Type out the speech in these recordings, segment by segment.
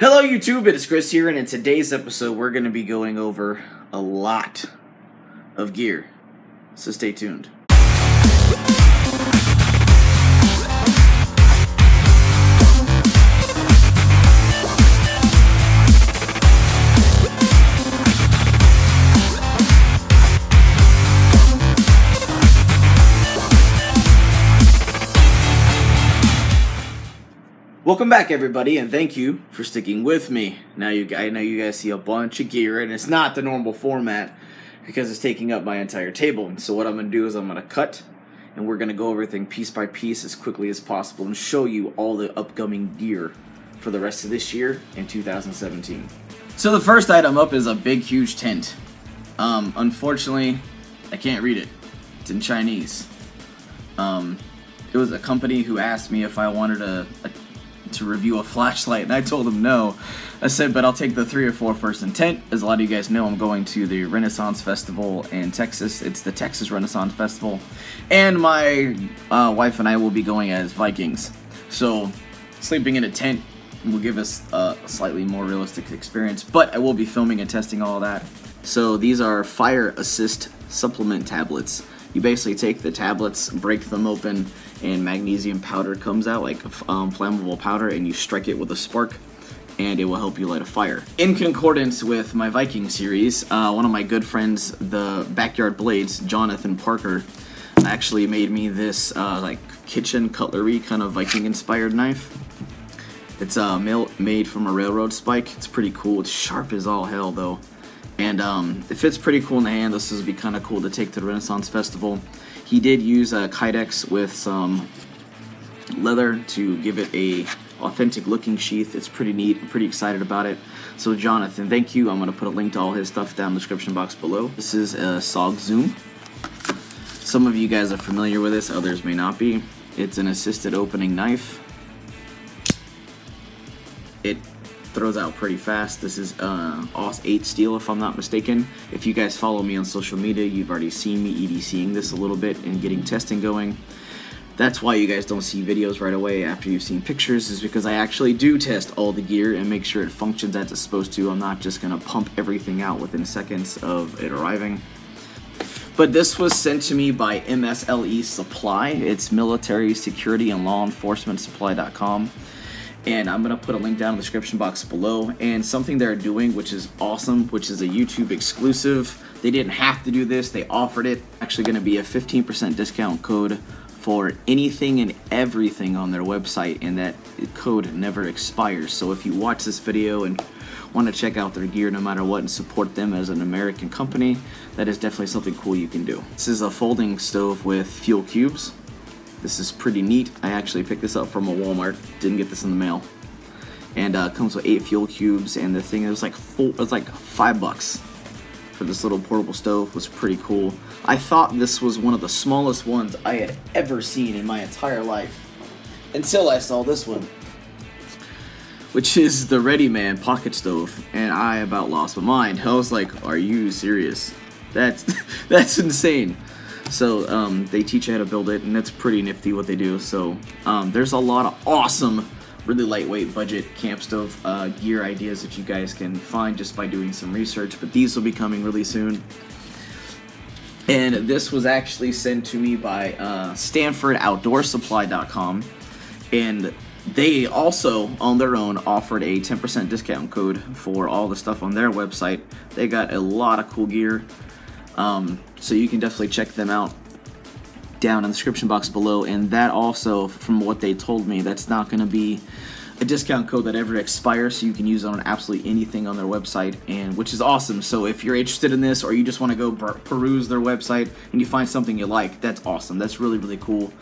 Hello YouTube, it is Chris here, and in today's episode we're going to be going over a lot of gear, so stay tuned. Welcome back everybody, and thank you for sticking with me. Now I know you guys see a bunch of gear, and it's not the normal format because it's taking up my entire table. And so what I'm going to do is I'm going to cut, and we're going to go over everything piece by piece as quickly as possible and show you all the upcoming gear for the rest of this year in 2017. So the first item up is a big huge tent. Unfortunately, I can't read it. It's in Chinese. It was a company who asked me if I wanted to review a flashlight, and I told him no. I said, but I'll take the 3 or 4 person tent. As a lot of you guys know, I'm going to the Renaissance Festival in Texas. It's the Texas Renaissance Festival, and my wife and I will be going as Vikings. So sleeping in a tent will give us a slightly more realistic experience, but I will be filming and testing all that. So these are fire assist supplement tablets. You basically take the tablets, break them open, and magnesium powder comes out, like flammable powder, and you strike it with a spark, and it will help you light a fire. In concordance with my Viking series, one of my good friends, the Backyard Blades, Jonathan Parker, actually made me this like kitchen cutlery kind of Viking-inspired knife. It's made from a railroad spike. It's pretty cool. It's sharp as all hell, though. And it fits pretty cool in the hand. This would be kind of cool to take to the Renaissance Festival. He did use a Kydex with some leather to give it a authentic looking sheath. It's pretty neat. I'm pretty excited about it. So Jonathan, thank you. I'm going to put a link to all his stuff down in the description box below. This is a SOG Zoom. Some of you guys are familiar with this, others may not be. It's an assisted opening knife. It throws out pretty fast. This is AUS 8 steel, if I'm not mistaken. If you guys follow me on social media, you've already seen me EDCing this a little bit and getting testing going. That's why you guys don't see videos right away after you've seen pictures, is because I actually do test all the gear and make sure it functions as it's supposed to. I'm not just gonna pump everything out within seconds of it arriving. But this was sent to me by MSLE Supply. It's military security and law enforcement supply.com. And I'm going to put a link down in the description box below. And something they're doing, which is awesome, which is a YouTube exclusive. They didn't have to do this. They offered it. Actually going to be a 15% discount code for anything and everything on their website. And that code never expires. So if you watch this video and want to check out their gear no matter what and support them as an American company, that is definitely something cool you can do. This is a folding stove with fuel cubes. This is pretty neat. I actually picked this up from a Walmart. Didn't get this in the mail. And comes with 8 fuel cubes, and the thing, it was like $5 for this little portable stove. It was pretty cool. I thought this was one of the smallest ones I had ever seen in my entire life until I saw this one, which is the Ready Man pocket stove, and I about lost my mind. I was like, "Are you serious? That's insane." So they teach you how to build it, and that's pretty nifty what they do. So there's a lot of awesome, really lightweight budget camp stove gear ideas that you guys can find just by doing some research, but these will be coming really soon. And this was actually sent to me by StanfordOutdoorSupply.com, and they also on their own offered a 10% discount code for all the stuff on their website. They got a lot of cool gear. So you can definitely check them out down in the description box below. And that also, from what they told me, that's not going to be a discount code that ever expires, so you can use it on absolutely anything on their website, and which is awesome. So if you're interested in this, or you just want to go peruse their website and you find something you like, that's awesome. That's really, really cool.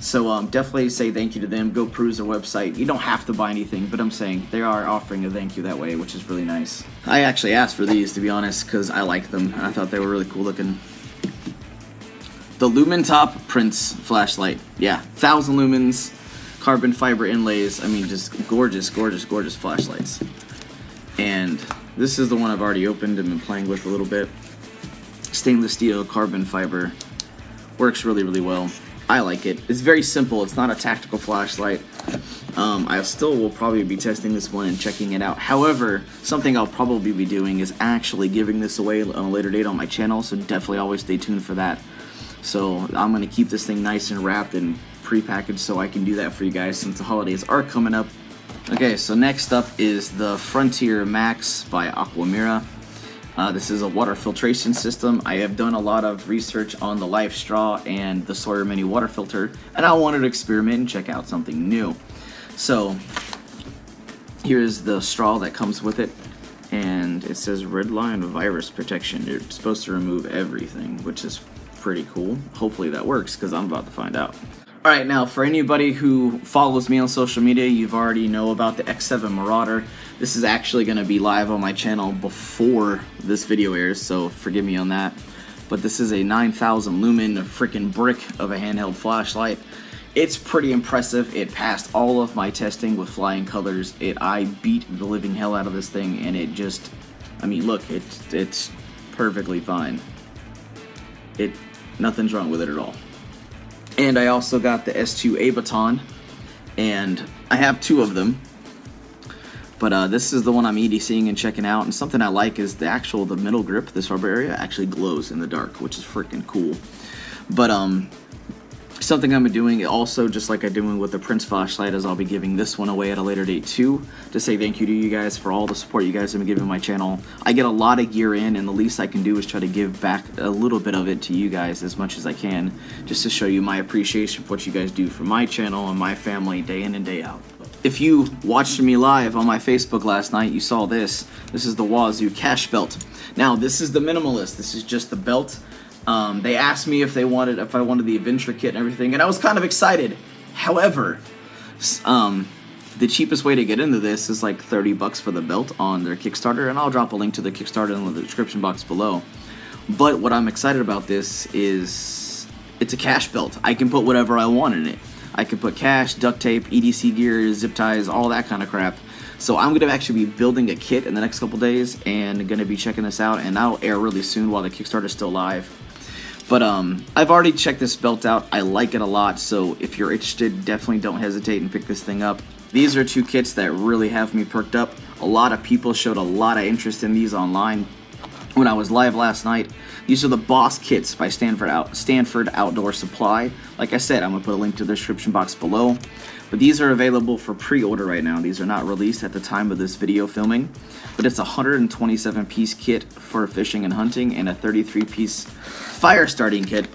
So definitely say thank you to them. Go peruse their website. You don't have to buy anything, but I'm saying they are offering a thank you that way, which is really nice. I actually asked for these, to be honest, because I like them and I thought they were really cool looking. The LuminTop Prince flashlight. Yeah, 1000 lumens, carbon fiber inlays. I mean, just gorgeous, gorgeous, gorgeous flashlights. And this is the one I've already opened and been playing with a little bit. Stainless steel, carbon fiber. Works really, really well. I like it. It's very simple. It's not a tactical flashlight. I still will probably be testing this one and checking it out. However, something I'll probably be doing is actually giving this away on a later date on my channel, so definitely always stay tuned for that. So I'm going to keep this thing nice and wrapped and prepackaged so I can do that for you guys since the holidays are coming up. Okay, so next up is the Frontier Max by Aquamira. This is a water filtration system. I have done a lot of research on the Life Straw and the Sawyer Mini water filter, and I wanted to experiment and check out something new. So here is the straw that comes with it, and it says Red Line Virus Protection. You're supposed to remove everything, which is pretty cool. Hopefully that works, because I'm about to find out. Alright, now for anybody who follows me on social media, you've already know about the X7 Marauder. This is actually going to be live on my channel before this video airs, so forgive me on that. But this is a 9,000 lumen freaking brick of a handheld flashlight. It's pretty impressive. It passed all of my testing with flying colors. I beat the living hell out of this thing, and it just, I mean, look, it's perfectly fine. Nothing's wrong with it at all. And I also got the S2A baton, and I have two of them. But this is the one I'm EDCing and checking out, and something I like is the middle grip, this rubber area, actually glows in the dark, which is freaking cool. But something I'm doing also, just like I'm doing with the Prince flashlight, is I'll be giving this one away at a later date too, to say thank you to you guys for all the support you guys have been giving my channel. I get a lot of gear in, and the least I can do is try to give back a little bit of it to you guys as much as I can, just to show you my appreciation for what you guys do for my channel and my family day in and day out. If you watched me live on my Facebook last night, you saw this. This is the Wazoo Cash Belt. Now, this is the minimalist. This is just the belt. They asked me if I wanted the adventure kit and everything, and I was kind of excited. However, the cheapest way to get into this is like 30 bucks for the belt on their Kickstarter, and I'll drop a link to the Kickstarter in the description box below. But what I'm excited about this is it's a cash belt. I can put whatever I want in it. I can put cash, duct tape, EDC gear, zip ties, all that kind of crap. So I'm going to actually be building a kit in the next couple days and going to be checking this out, and that'll air really soon while the Kickstarter is still live. But I've already checked this belt out. I like it a lot, so if you're interested, definitely don't hesitate and pick this thing up. These are two kits that really have me perked up. A lot of people showed a lot of interest in these online when I was live last night. These are the Boss Kits by Stanford Outdoor Supply. Like I said, I'm going to put a link to the description box below. But these are available for pre-order right now. These are not released at the time of this video filming. But it's a 127-piece kit for fishing and hunting, and a 33-piece fire starting kit.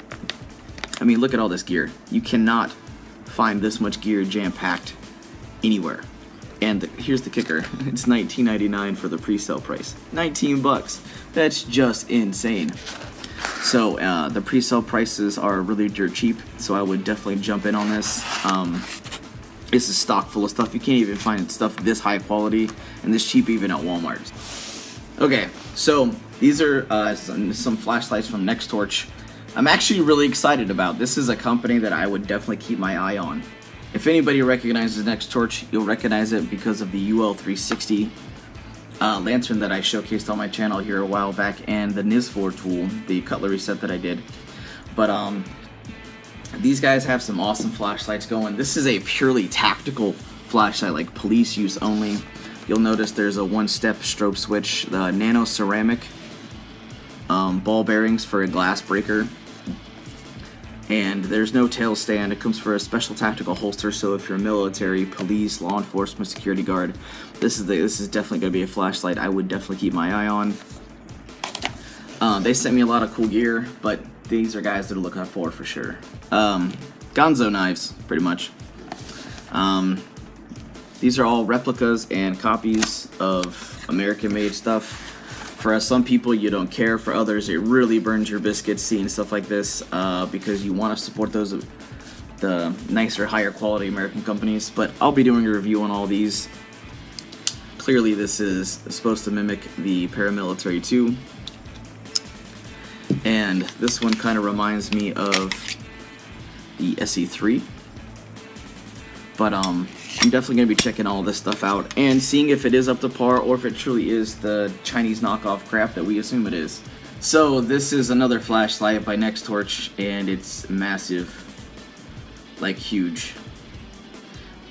I mean, look at all this gear. You cannot find this much gear jam-packed anywhere. And here's the kicker. It's $19.99 for the pre-sale price. 19 bucks. That's just insane. So the pre-sale prices are really dirt cheap, so I would definitely jump in on this. This is stock full of stuff. You can't even find stuff this high quality and this cheap even at Walmart. Okay, so these are some flashlights from Nextorch. I'm actually really excited about. This is a company that I would definitely keep my eye on. If anybody recognizes Nextorch, you'll recognize it because of the UL360 lantern that I showcased on my channel here a while back, and the NIS4 tool, the cutlery set that I did. But these guys have some awesome flashlights going. This is a purely tactical flashlight, like police use only. You'll notice there's a one-step strobe switch, the nano ceramic ball bearings for a glass breaker. And there's no tail stand. It comes for a special tactical holster, so if you're military, police, law enforcement, security guard, this is definitely going to be a flashlight I would definitely keep my eye on. They sent me a lot of cool gear, but these are guys that are looking for sure. Gonzo knives, pretty much. These are all replicas and copies of American-made stuff. For some people, you don't care. For others, it really burns your biscuits seeing stuff like this because you want to support those the nicer, higher quality American companies. But I'll be doing a review on all these. Clearly, this is supposed to mimic the paramilitary too. And this one kind of reminds me of the SE3. But I'm definitely going to be checking all this stuff out and seeing if it is up to par or if it truly is the Chinese knockoff crap that we assume it is. So this is another flashlight by Nextorch, and it's massive, like huge.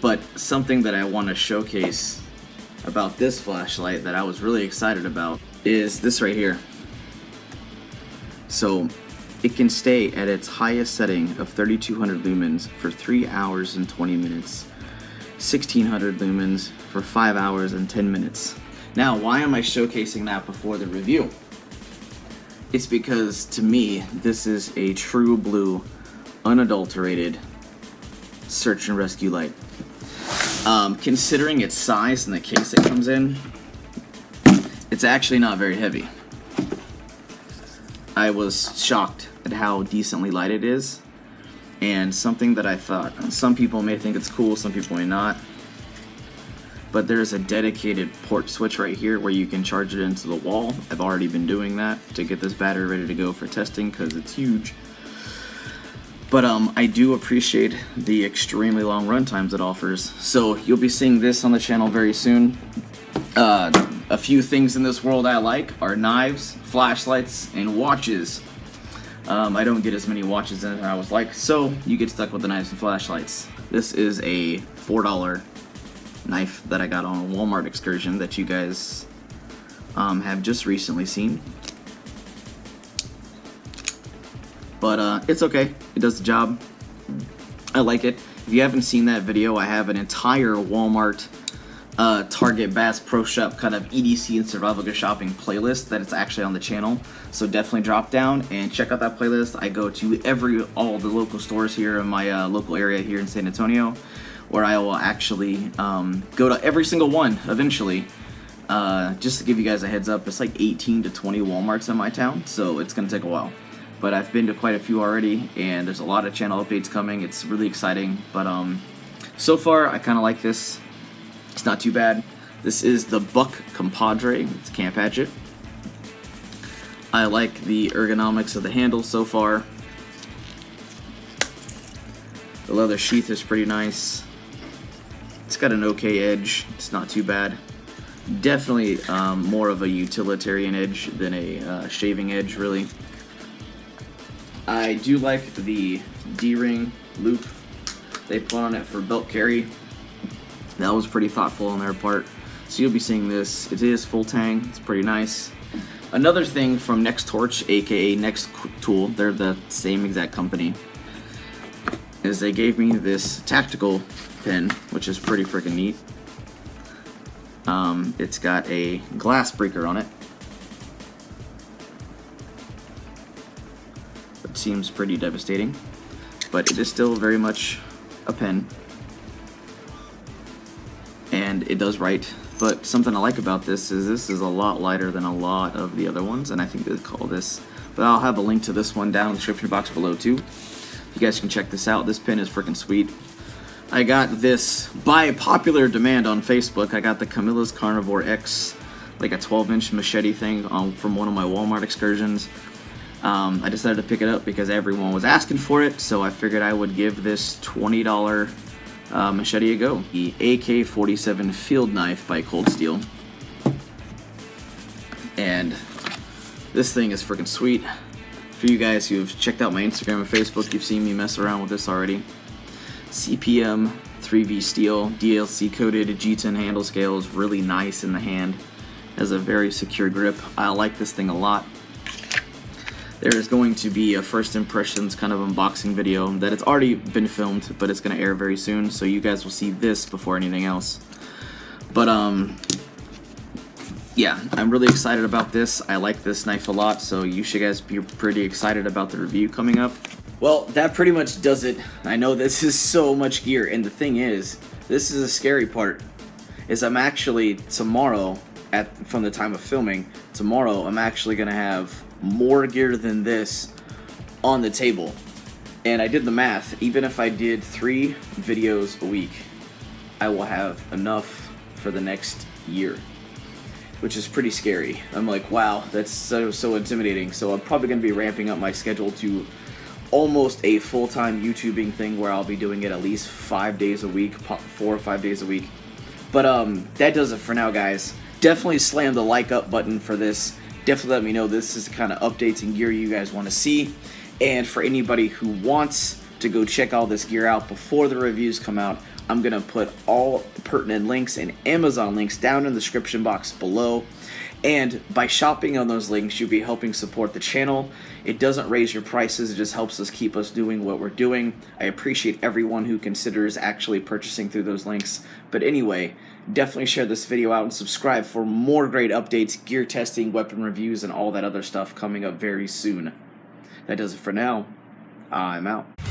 But something that I want to showcase about this flashlight that I was really excited about is this right here. So it can stay at its highest setting of 3200 lumens for 3 hours and 20 minutes, 1600 lumens for 5 hours and 10 minutes. Now, why am I showcasing that before the review? It's because, to me, this is a true blue, unadulterated search and rescue light. Considering its size and the case it comes in, it's actually not very heavy. I was shocked at how decently light it is, and something that I thought, some people may think it's cool, some people may not, but there's a dedicated port switch right here where you can charge it into the wall. I've already been doing that to get this battery ready to go for testing because it's huge. But I do appreciate the extremely long run times it offers. So you'll be seeing this on the channel very soon. A few things in this world I like are knives, flashlights, and watches. I don't get as many watches as I was like, so you get stuck with the knives and flashlights. This is a $4 knife that I got on a Walmart excursion that you guys have just recently seen. But it's okay, it does the job. I like it. If you haven't seen that video, I have an entire Walmart, Target, Bass Pro Shop kind of EDC and survival gear shopping playlist that it's actually on the channel. So definitely drop down and check out that playlist. I go to all the local stores here in my local area here in San Antonio, where I will actually go to every single one eventually. Just to give you guys a heads up, it's like 18 to 20 Walmarts in my town, so it's gonna take a while. But I've been to quite a few already, and there's a lot of channel updates coming. It's really exciting, but so far I kind of like this. It's not too bad. This is the Buck Compadre. It's Camp Hatchet. I like the ergonomics of the handle so far. The leather sheath is pretty nice. It's got an okay edge. It's not too bad. Definitely more of a utilitarian edge than a shaving edge, really. I do like the D-ring loop they put on it for belt carry. That was pretty thoughtful on their part. So you'll be seeing this. It is full tang. It's pretty nice. Another thing from Nextorch, aka Next Tool, they're the same exact company, is they gave me this tactical pin, which is pretty freaking neat. It's got a glass breaker on it. Seems pretty devastating, but it is still very much a pen, and it does write. But something I like about this is a lot lighter than a lot of the other ones, and I think they call this, but I'll have a link to this one down in the description box below too. You guys can check this out. This pen is freaking sweet. I got this by popular demand on Facebook. I got the Camilla's Carnivore X, like a 12-inch machete thing from one of my Walmart excursions. I decided to pick it up because everyone was asking for it, so I figured I would give this $20 machete a go. The AK-47 field knife by Cold Steel. And this thing is freaking sweet. For you guys who've checked out my Instagram and Facebook, you've seen me mess around with this already. CPM 3V steel, DLC coated G10 handle scales, really nice in the hand. Has a very secure grip. I like this thing a lot. There is going to be a first impressions kind of unboxing video that it's already been filmed, but it's going to air very soon, so you guys will see this before anything else. But yeah, I'm really excited about this. I like this knife a lot, so you should guys be pretty excited about the review coming up. Well, that pretty much does it. I know this is so much gear, and the thing is, this is the scary part, is I'm actually tomorrow, from the time of filming, tomorrow I'm actually going to have more gear than this on the table. And I did the math. Even if I did 3 videos a week, I will have enough for the next year, which is pretty scary. I'm like, wow, that's so intimidating. So I'm probably gonna be ramping up my schedule to almost a full-time YouTubing thing where I'll be doing it at least 5 days a week, 4 or 5 days a week. But that does it for now, guys. Definitely slam the like up button for this. Definitely let me know this is the kind of updates and gear you guys want to see. And for anybody who wants to go check all this gear out before the reviews come out, I'm going to put all the pertinent links and Amazon links down in the description box below. And by shopping on those links, you'll be helping support the channel. It doesn't raise your prices. It just helps us keep us doing what we're doing. I appreciate everyone who considers actually purchasing through those links. But anyway, definitely share this video out and subscribe for more great updates, gear testing, weapon reviews, and all that other stuff coming up very soon. That does it for now. I'm out.